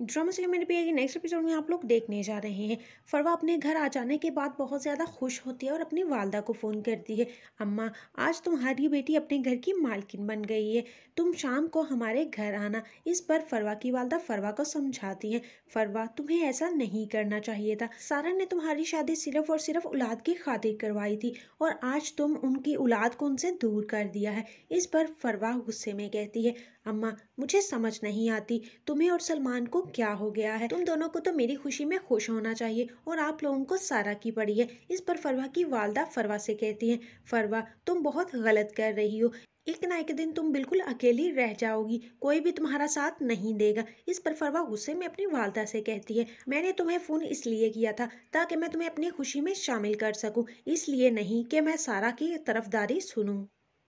Drama serial मेरे पिया के नेक्स्ट एपिसोड में आप लोग देखने जा रहे हैं। फरवा अपने घर आ जाने के बाद बहुत ज़्यादा खुश होती है और अपनी वालदा को फ़ोन करती है, अम्मा आज तुम्हारी बेटी अपने घर की मालकिन बन गई है, तुम शाम को हमारे घर आना। इस पर फरवा की वालदा फरवा को समझाती है, फरवा तुम्हें ऐसा नहीं करना चाहिए था, सारा ने तुम्हारी शादी सिर्फ और सिर्फ औलाद की खातिर करवाई थी और आज तुम उनकी औलाद को उनसे दूर कर दिया है। इस पर फरवा गुस्से में कहती है, अम्मा मुझे समझ नहीं आती तुम्हें और सलमान को क्या हो गया है, तुम दोनों को तो मेरी खुशी में खुश होना चाहिए और आप लोगों को सारा की पड़ी है। इस पर फरवा की वालदा फरवा से कहती है, फरवा तुम बहुत गलत कर रही हो, एक ना एक दिन तुम बिल्कुल अकेली रह जाओगी, कोई भी तुम्हारा साथ नहीं देगा। इस पर फरवा गुस्से में अपनी वालदा से कहती है, मैंने तुम्हें फ़ोन इसलिए किया था ताकि मैं तुम्हें अपनी खुशी में शामिल कर सकूँ, इसलिए नहीं कि मैं सारा की तरफदारी सुनूँ।